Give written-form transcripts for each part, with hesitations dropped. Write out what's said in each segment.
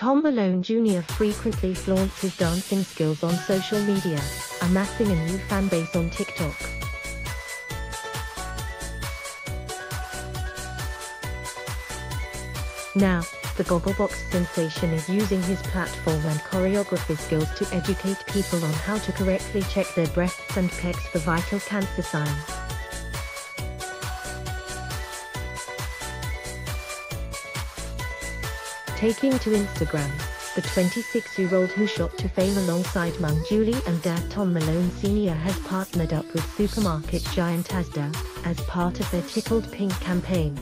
Tom Malone Jr. frequently flaunts his dancing skills on social media, amassing a new fanbase on TikTok. Now, the Gogglebox sensation is using his platform and choreography skills to educate people on how to correctly check their breasts and pecs for vital cancer signs. Taking to Instagram, the 26-year-old who shot to fame alongside mum Julie and dad Tom Malone Sr. has partnered up with supermarket giant Asda as part of their Tickled Pink campaign.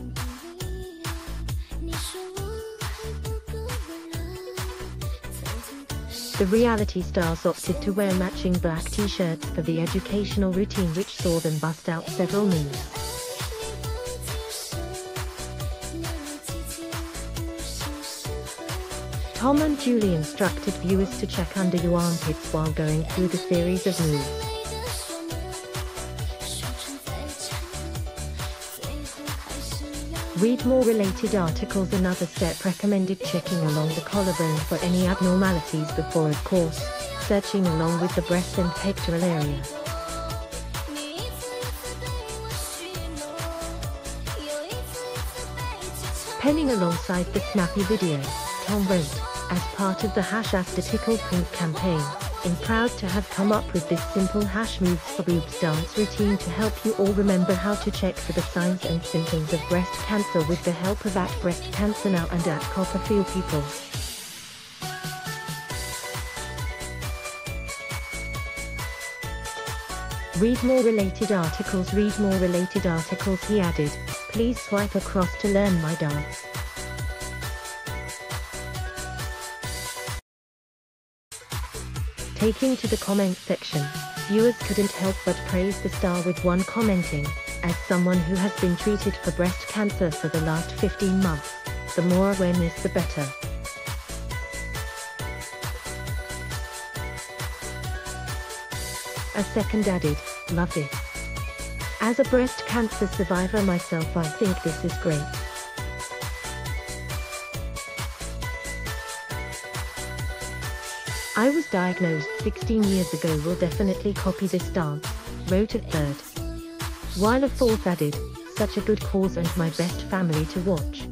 The reality stars opted to wear matching black t-shirts for the educational routine, which saw them bust out several memes. Tom and Julie instructed viewers to check under your armpits while going through the series of moves. Read more related articles. Another step recommended checking along the collarbone for any abnormalities before, of course, searching along with the breast and pectoral area. Penning alongside the snappy video, Tom wrote, "As part of the #AsdaTickledPink campaign, I'm proud to have come up with this simple #moves for boobs dance routine to help you all remember how to check for the signs and symptoms of breast cancer with the help of @BreastCancerNow and @CopperfieldPeople. Read more related articles. He added, "Please swipe across to learn my dance." Taking to the comment section, viewers couldn't help but praise the star, with one commenting, "As someone who has been treated for breast cancer for the last 15 months, the more awareness the better." A second added, "Loved it. As a breast cancer survivor myself, I think this is great." "I was diagnosed 16 years ago, will definitely copy this dance," wrote a third. While a fourth added, "Such a good cause and my best family to watch."